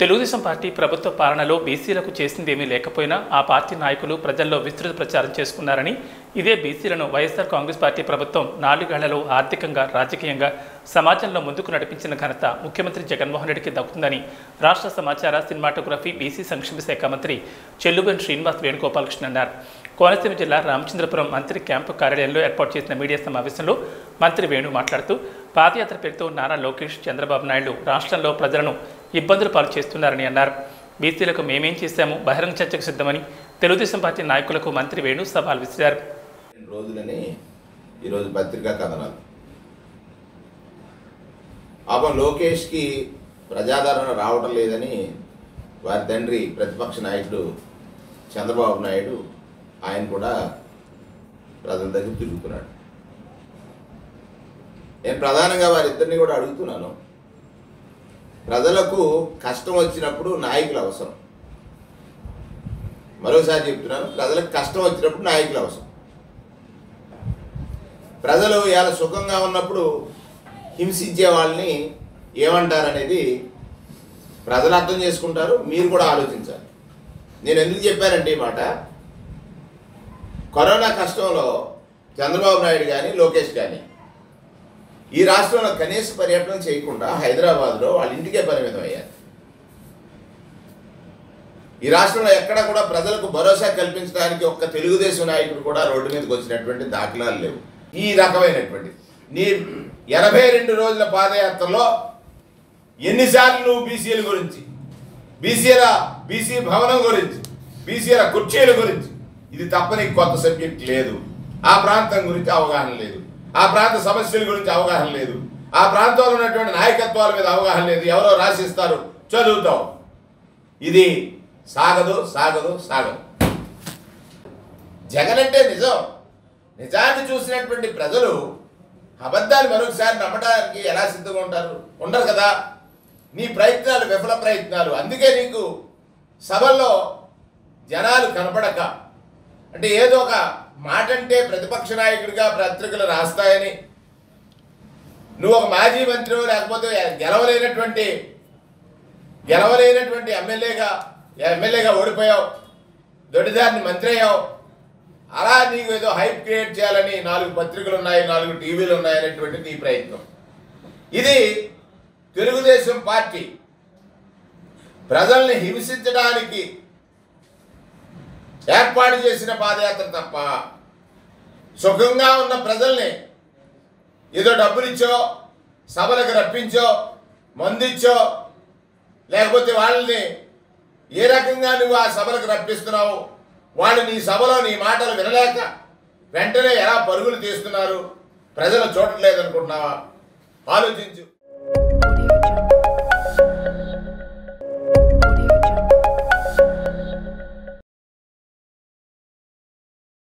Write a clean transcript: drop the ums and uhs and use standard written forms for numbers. Telugu Desam party ప్రభుత్వ పాలనలో బీసీలకు చేసిందేమీ లేకపోయినా ఆ పార్టీ నాయకులు ప్రజల్లో విస్తృత ప్రచారం చేసుకున్నారని ఇదే బీసీలను వైఎస్ఆర్ కాంగ్రెస్ పార్టీ ప్రభుత్వం నాలుగేళ్లలో ఆర్థికంగా రాజకీయంగా సమాజంలో ముందుకు నడిపించిన ఘనత ముఖ్యమంత్రి జగన్మోహన్ రెడ్డికి దక్కుతుందని రాష్ట్ర సమాచార సినిమాటోగ్రఫీ బీసీ సంక్షేమ శాఖ మంత్రి చెల్లుబెన్ శ్రీనివాస్ వేణుగోపాలకృష్ణ అన్నారు. కోనసీమ జిల్లా రామచంద్రపురం మంత్రి క్యాంపు కార్యాలయంలో ఏర్పాటు చేసిన మీడియా సమావేశంలో మంత్రి వేణు మాట్లాడుతూ పాదయాత్ర పేరుతో నారా లోకేష్ చంద్రబాబు నాయుడు రాష్ట్రంలో ప్రజలను ఇబ్బందులు పాలు చేస్తున్నారని అన్నారు. బీసీలకు మేమేం చేశాము బహిరంగ చర్చకు సిద్ధమని తెలుగుదేశం పార్టీ నాయకులకు మంత్రి వేణు సవాల్ విసిరారు. లోకేష్కి ప్రజాదరణ రావడం లేదని వారి తండ్రి ప్రతిపక్ష నాయకుడు చంద్రబాబు నాయుడు ఆయన కూడా ప్రజల దగ్గర తిరుగుతున్నాడు. నేను ప్రధానంగా వారిద్దరిని కూడా అడుగుతున్నాను, ప్రజలకు కష్టం వచ్చినప్పుడు నాయకులు అవసరం. మరోసారి చెప్తున్నాను, ప్రజలకు కష్టం వచ్చినప్పుడు నాయకులు అవసరం. ప్రజలు ఇవాళ సుఖంగా ఉన్నప్పుడు హింసించే వాళ్ళని ఏమంటారనేది ప్రజలు అర్థం చేసుకుంటారు, మీరు కూడా ఆలోచించాలి. నేను ఎందుకు చెప్పానంటే ఈ మాట, కరోనా కష్టంలో చంద్రబాబు నాయుడు కానీ లోకేష్ కానీ ఈ రాష్ట్రంలో కనీస పర్యటన చేయకుండా హైదరాబాద్లో వాళ్ళ ఇంటికే పరిమితం అయ్యారు. ఈ రాష్ట్రంలో ఎక్కడా కూడా ప్రజలకు భరోసా కల్పించడానికి ఒక్క తెలుగుదేశం నాయకుడు కూడా రోడ్డు మీదకి వచ్చినటువంటి దాఖలాలు లేవు. ఈ రకమైనటువంటి నీ 82 రోజుల పాదయాత్రలో ఎన్నిసార్లు నువ్వు బీసీల గురించి, బీసీ భవనం గురించి, బీసీల కుర్చీల గురించి, ఇది తప్ప నీకు కొత్త సబ్జెక్ట్ లేదు. ఆ ప్రాంతం గురించి అవగాహన లేదు, ఆ ప్రాంత సమస్యల గురించి అవగాహన లేదు, ఆ ప్రాంతంలో ఉన్నటువంటి నాయకత్వాల మీద అవగాహన లేదు. ఎవరో రాసిస్తారు, చదువుతాం. ఇది సాగదు సాగదు సాగదు. జగన్ అంటే నిజాన్ని చూసినటువంటి ప్రజలు అబద్ధాలు మరొకసారి నమ్మడానికి ఎలా సిద్ధంగా ఉండరు కదా. నీ ప్రయత్నాలు విఫల ప్రయత్నాలు. అందుకే నీకు సభల్లో జనాలు కనపడక, అంటే ఏదో ఒక మాట అంటే ప్రతిపక్ష నాయకుడిగా పత్రికలు రాస్తాయని, నువ్వు ఒక మాజీ మంత్రి లేకపోతే గెలవలేనటువంటి ఎమ్మెల్యేగా ఓడిపోయావు, దొడిదారిని మంత్రి అయ్యావు, అలా నీకు ఏదో హైప్ క్రియేట్ చేయాలని 4 పత్రికలు ఉన్నాయి, 4 టీవీలు ఉన్నాయి అనేటువంటి నీ ప్రయత్నం. ఇది తెలుగుదేశం పార్టీ ప్రజల్ని హింసించడానికి ఏర్పాటు చేసిన పాదయాత్ర తప్ప సుఖంగా ఉన్న ప్రజల్ని ఏదో డబ్బులిచ్చో, సభలకు రప్పించో, మందిచ్చో, లేకపోతే వాళ్ళని ఏ రకంగా నువ్వు ఆ సభలకు రప్పిస్తున్నావు, వాళ్ళు నీ సభలో నీ మాటలు వినలేక వెంటనే ఎలా పరుగులు తీస్తున్నారు, ప్రజలు చూడట్లేదు అనుకుంటున్నావా? ఆలోచించు.